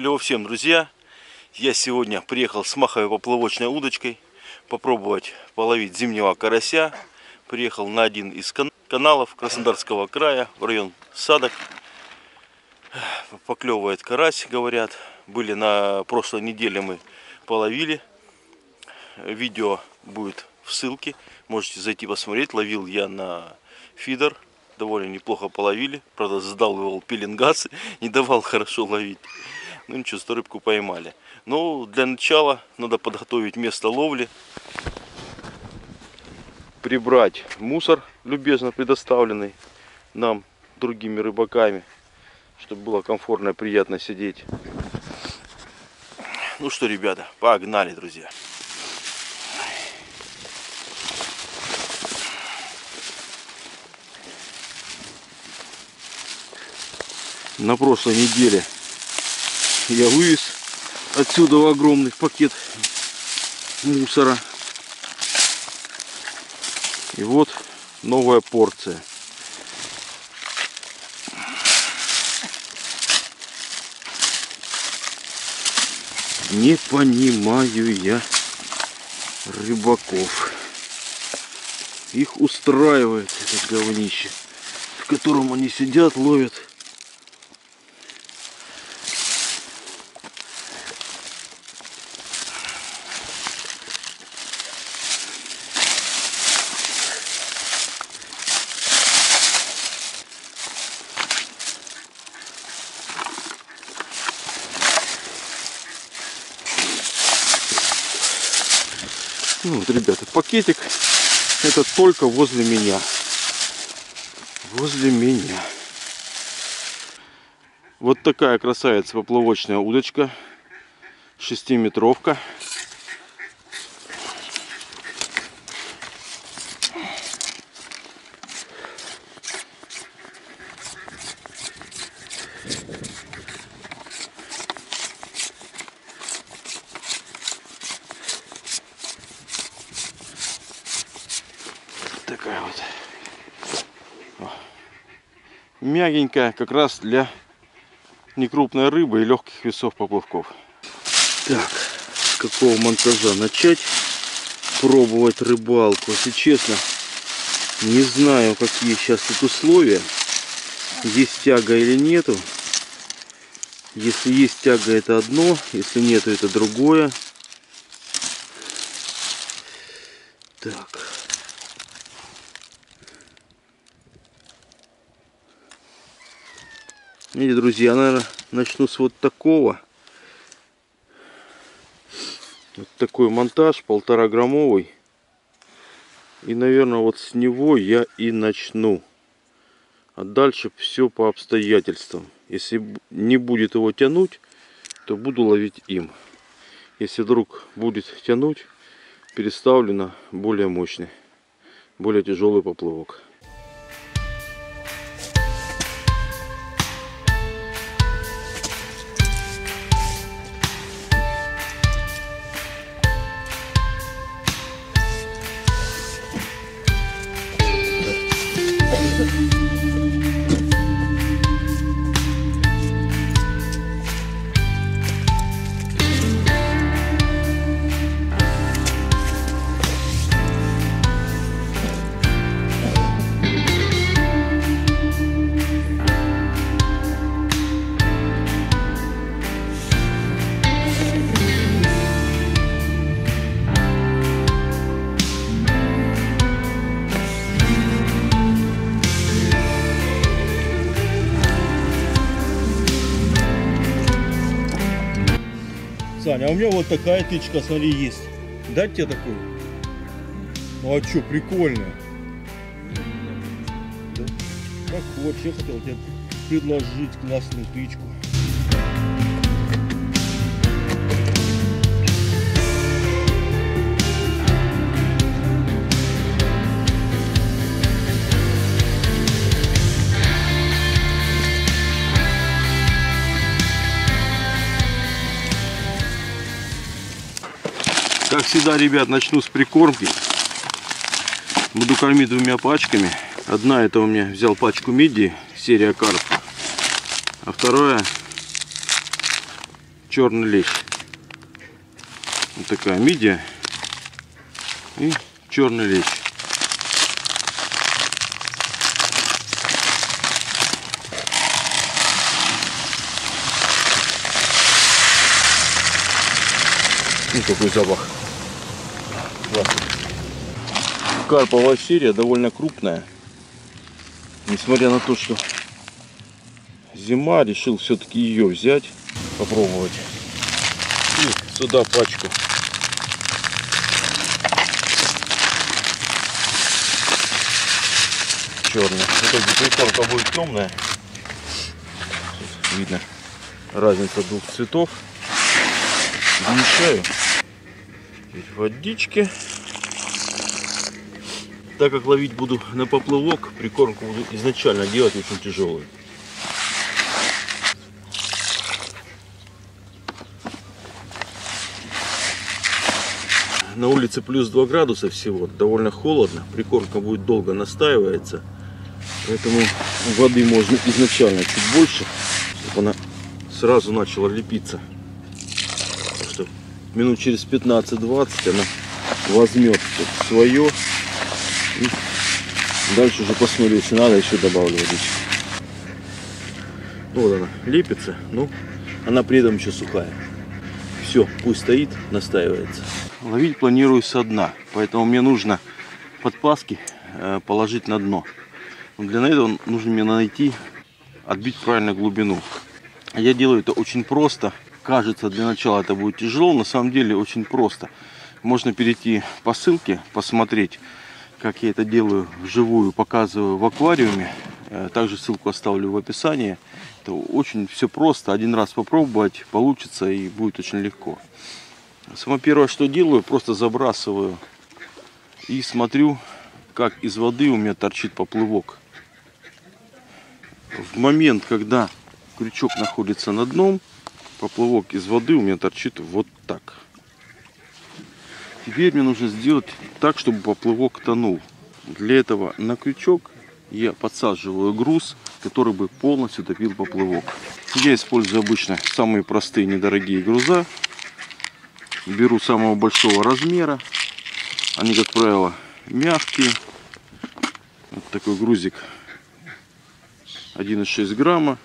Клево всем, друзья! Я сегодня приехал с маховой поплавочной удочкой попробовать половить зимнего карася. Приехал на один из каналов Краснодарского края, в район Садок. Поклевывает карась, говорят. Были на прошлой неделе, мы половили. Видео будет в ссылке. Можете зайти посмотреть. Ловил я на фидер. Довольно неплохо половили. Правда, сдавливал пеленгаз. Не давал хорошо ловить. Ну ничего, что рыбку поймали. Но для начала надо подготовить место ловли. Прибрать мусор, любезно предоставленный нам другими рыбаками, чтобы было комфортно и приятно сидеть. Ну что, ребята, погнали, друзья. На прошлой неделе я вывез отсюда огромный пакет мусора. И вот новая порция. Не понимаю я рыбаков. Их устраивает это говнище, в котором они сидят, ловят. Ну вот, ребята, пакетик это только возле меня. Возле меня. Вот такая красавица поплавочная удочка. 6-метровка. Такая вот мягенькая, как раз для некрупной рыбы и легких весов поплавков. Так, с какого монтажа начать пробовать рыбалку? Если честно, не знаю, какие сейчас тут условия, есть тяга или нету. Если есть тяга, это одно, если нету, это другое. Так. Видите, друзья, я, наверное, начну с вот такого. Вот такой монтаж, 1,5-граммовый. И, наверное, вот с него я и начну. А дальше все по обстоятельствам. Если не будет его тянуть, то буду ловить им. Если вдруг будет тянуть, переставлю на более мощный, более тяжелый поплавок. Саня, а у меня вот такая тычка, смотри, есть. Дать тебе такую? Ну а чё, прикольная. Да? Как вообще хотел тебе предложить классную тычку. Как всегда, ребят, начну с прикормки. Буду кормить двумя пачками. Одна, это у меня взял пачку мидии, серия карп. А вторая, черный лещ. Вот такая мидия и черный лещ. И какой запах. Карповая серия довольно крупная. Несмотря на то, что зима, решил все-таки ее взять, попробовать. И сюда пачку. Черная. Вот эта прикормка будет темная. Тут видно разница двух цветов. Замешаю водички. Так как ловить буду на поплывок, прикормку буду изначально делать очень тяжелую. На улице плюс 2 градуса всего, довольно холодно, прикормка будет долго настаивается, поэтому воды можно изначально чуть больше, чтобы она сразу начала лепиться. Потому что минут через 15-20 она возьмет свое. И дальше уже посмотрю, если надо, еще добавлю водички. Вот она лепится, но она при этом еще сухая. Все, пусть стоит, настаивается. Ловить планирую со дна, поэтому мне нужно подпаски положить на дно. Но для этого нужно мне найти, отбить правильно глубину. Я делаю это очень просто. Кажется, для начала это будет тяжело, на самом деле очень просто. Можно перейти по ссылке, посмотреть, как я это делаю вживую, показываю в аквариуме. Также ссылку оставлю в описании. Это очень все просто. Один раз попробовать, получится и будет очень легко. Само первое, что делаю, просто забрасываю и смотрю, как из воды у меня торчит поплывок. В момент, когда крючок находится на дном, поплывок из воды у меня торчит вот так. Теперь мне нужно сделать так, чтобы поплывок тонул. Для этого на крючок я подсаживаю груз, который бы полностью топил поплывок. Я использую обычно самые простые недорогие груза. Беру самого большого размера. Они, как правило, мягкие. Вот такой грузик 1,6 грамма.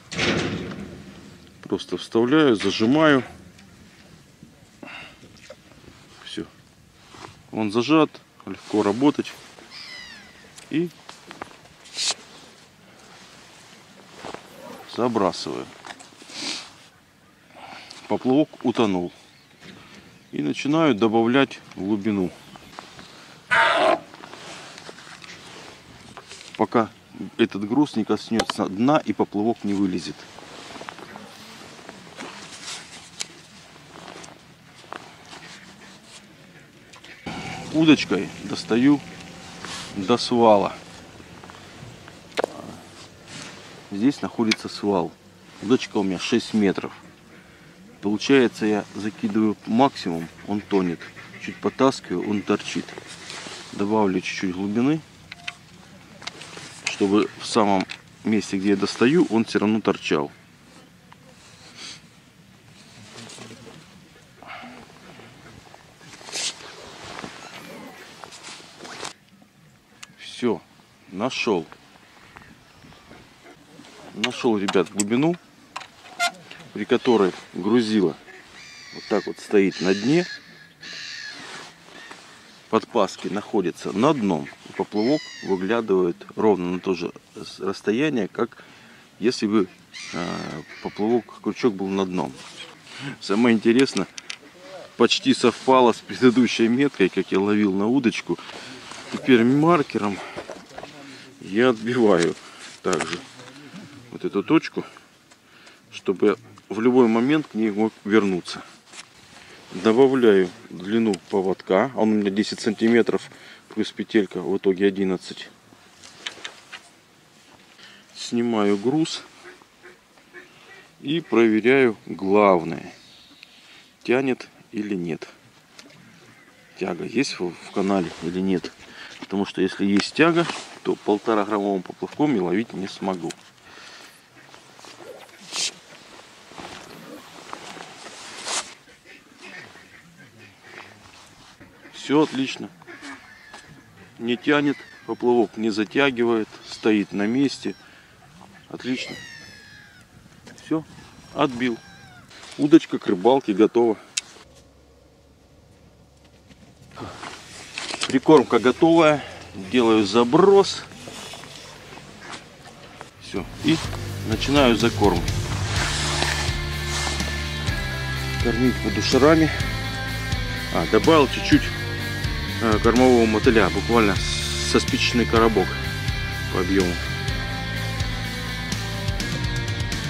Просто вставляю, зажимаю. Он зажат, легко работать. И забрасываю. Поплавок утонул. И начинаю добавлять глубину. Пока этот груз не коснется дна и поплавок не вылезет. Удочкой достаю до свала. Здесь находится свал. Удочка у меня 6 метров. Получается, я закидываю максимум, он тонет. Чуть потаскиваю, он торчит. Добавлю чуть-чуть глубины, чтобы в самом месте, где я достаю, он все равно торчал. Все, нашел, ребят, глубину, при которой грузила вот так вот стоит на дне, подпаски находятся на дном, и поплавок выглядывает ровно на то же расстояние, как если бы поплавок, крючок был на дном. Самое интересное, почти совпало с предыдущей меткой, как я ловил на удочку. Теперь маркером я отбиваю также вот эту точку, чтобы в любой момент к ней мог вернуться. Добавляю длину поводка, он у меня 10 сантиметров плюс петелька, в итоге 11. Снимаю груз и проверяю главное, тянет или нет. Тяга есть в канале или нет. Потому что если есть тяга, то 1,5-граммовым поплавком я ловить не смогу. Все отлично. Не тянет поплавок, не затягивает, стоит на месте. Отлично. Все, отбил. Удочка к рыбалке готова. Прикормка готовая. Делаю заброс. Все. И начинаю закорм. Кормить буду шарами. Добавил чуть-чуть кормового мотыля, буквально со спичечный коробок по объему.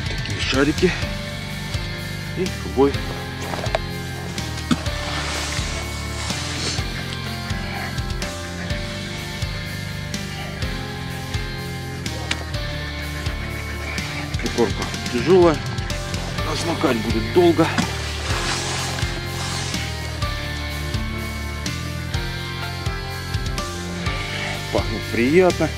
Такие шарики. И в бой. Прикормка тяжелая, размокать будет долго. Пахнет приятно.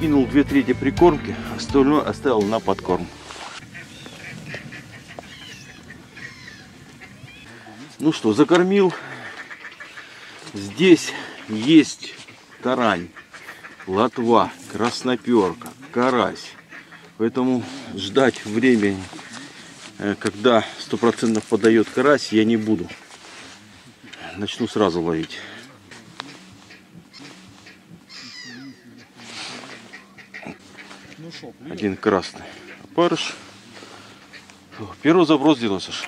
Кинул 2/3 прикормки, остальное оставил на подкорм. Ну что, закормил. Здесь есть тарань, плотва, красноперка, карась. Поэтому ждать времени, когда 100% подает карась, я не буду. Начну сразу ловить. Один красный опарыш. Первый заброс делаю, Саша.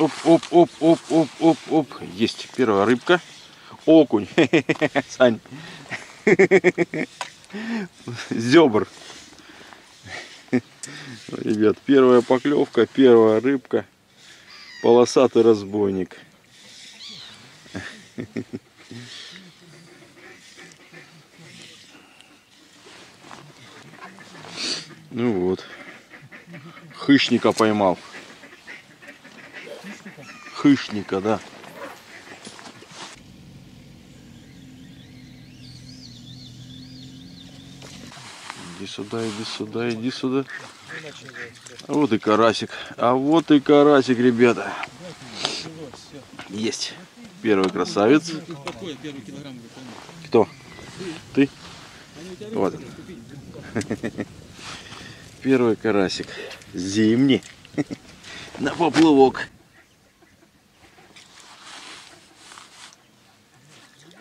Оп-оп-оп-оп-оп-оп-оп. Есть первая рыбка. Окунь. Сань. Зёбр. Ребят, первая поклевка, первая рыбка. Полосатый разбойник. Ну вот. Хищника поймал. Хищника, да. Иди сюда, иди сюда, иди сюда. Вот и карасик. А вот и карасик, ребята. Есть. Первый красавец. Кто? Ты? Вот он. Первый карасик. Зимний. На поплавок.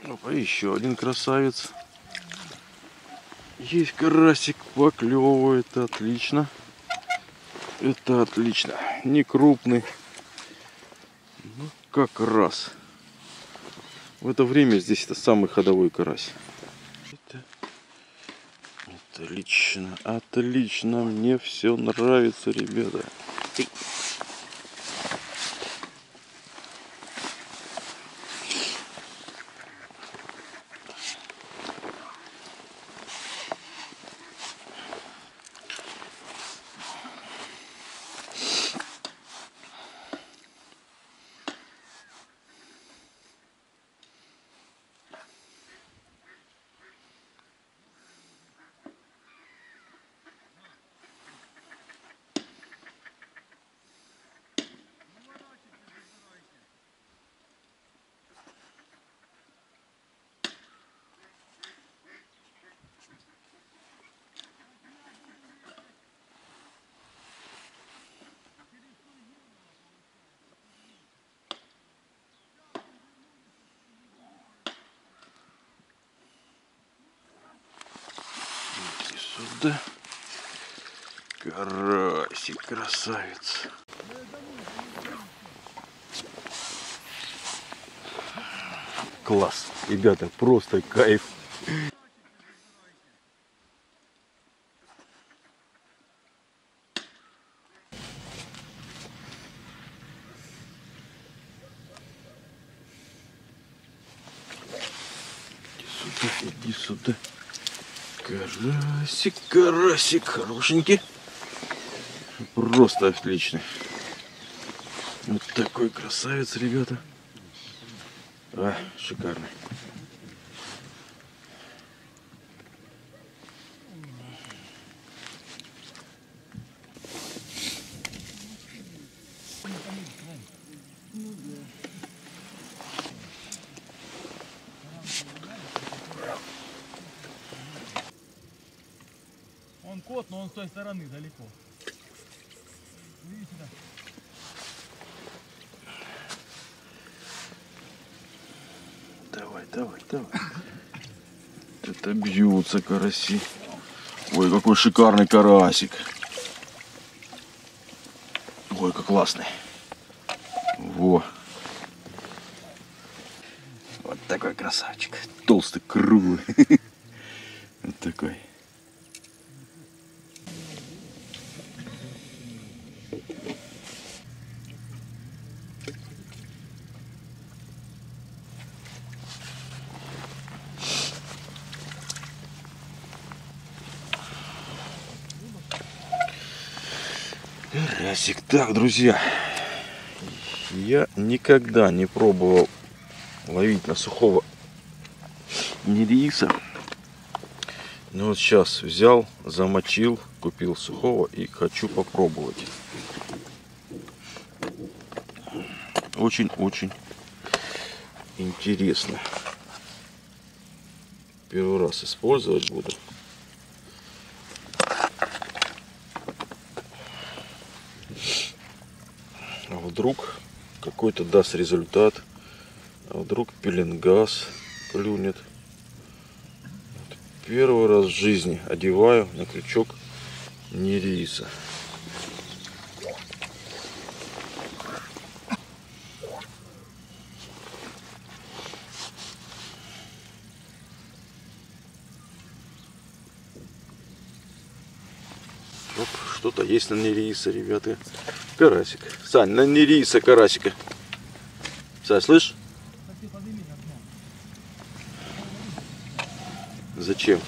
Опа, еще один красавец. Есть карасик, поклевывает, отлично. Это отлично. Не крупный. Ну, как раз. В это время здесь это самый ходовой карась. Отлично, отлично. Мне все нравится, ребята. Сюда. Карасик, красавец. Класс, ребята, просто кайф. Иди сюда, иди сюда. Карасик, карасик, хорошенький. Просто отлично. Вот такой красавец, ребята. А, шикарный. Он кот, но он с той стороны далеко. Видите, да? Давай, давай, давай. Это бьются караси. Ой, какой шикарный карасик. Ой, как классный. Во. Вот такой красавчик. Толстый, круглый. Вот такой. Карасик. Так, друзья, я никогда не пробовал ловить на сухого нерейса. Но вот сейчас взял, замочил, купил сухого и хочу попробовать. Очень-очень интересно. Первый раз использовать буду. Вдруг какой-то даст результат, а вдруг пеленгаз клюнет. Вот первый раз в жизни одеваю на крючок нерейса. Что-то есть на нерейса, ребята. Карасик. Сань, на нерейса карасика. Сань, слышь? Зачем?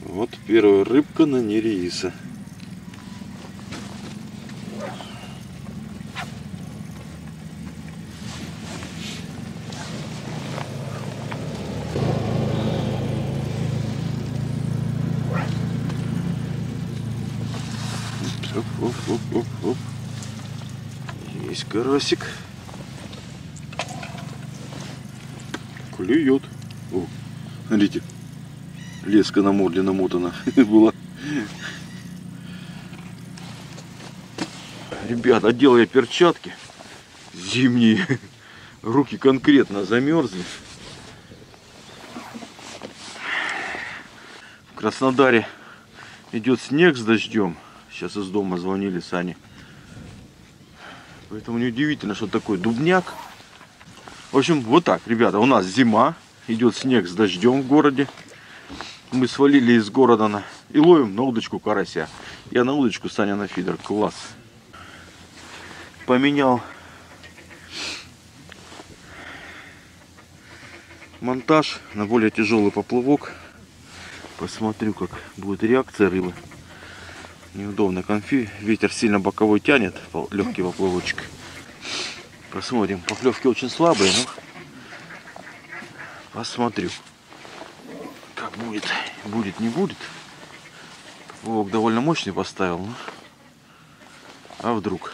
Вот первая рыбка на нерейса. Оп. Есть карасик. Клюет. О, смотрите, леска на морде намотана была. Ребят, одел я перчатки зимние. Руки конкретно замерзли. В Краснодаре идет снег с дождем. Сейчас из дома звонили Сане. Поэтому неудивительно, что такой дубняк. В общем, вот так, ребята. У нас зима. Идет снег с дождем в городе. Мы свалили из города и ловим на удочку карася. Я на удочку, Саня на фидер. Класс. Поменял монтаж на более тяжелый поплавок. Посмотрю, как будет реакция рыбы. Неудобно конфи, ветер сильно боковой тянет, легкий поплавочек. Посмотрим, поклевки очень слабые, но посмотрю, как будет, не будет. Поплавок довольно мощный поставил, но... а вдруг?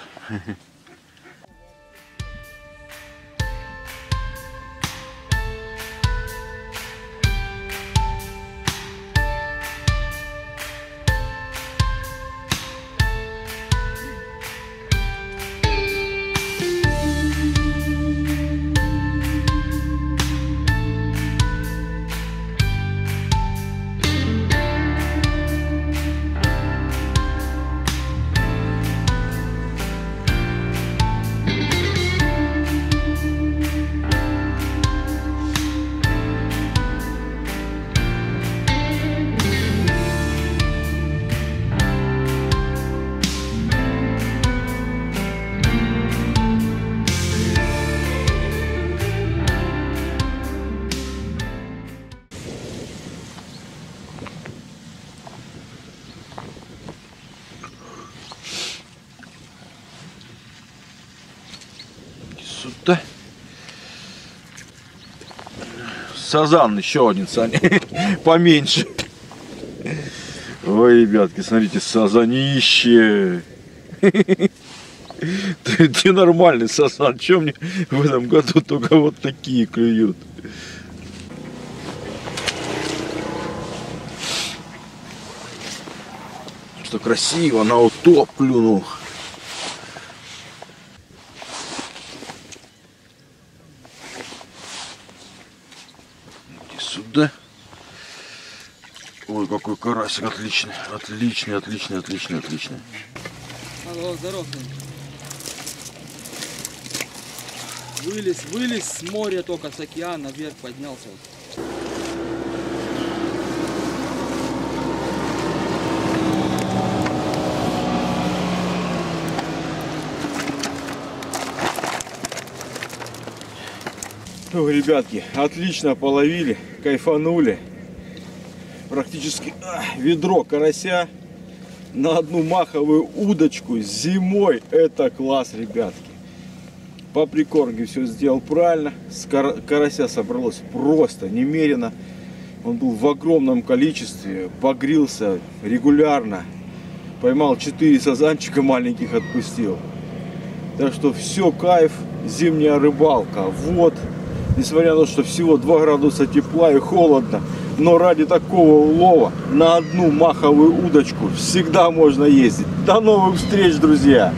сазан еще один, Саня, поменьше. Ой, ребятки, смотрите, сазанище. Ты нормальный сазан, чем мне в этом году только вот такие клюют. Что красиво, на утоп клюнул. Иди сюда. Ой, какой карасик, отличный, отличный, отличный, отличный, отличный. Алло, здорово. Вылез, вылез с моря только, с океана вверх поднялся. Ой, ребятки, отлично половили, кайфанули. Практически ведро карася на одну маховую удочку зимой. Это класс, ребятки. По прикормке все сделал правильно. Карася собралось просто немерено. Он был в огромном количестве, багрился регулярно. Поймал 4 сазанчика маленьких, отпустил. Так что все, кайф, зимняя рыбалка. Вот, несмотря на то, что всего 2 градуса тепла и холодно, но ради такого улова на одну маховую удочку всегда можно ездить. До новых встреч, друзья!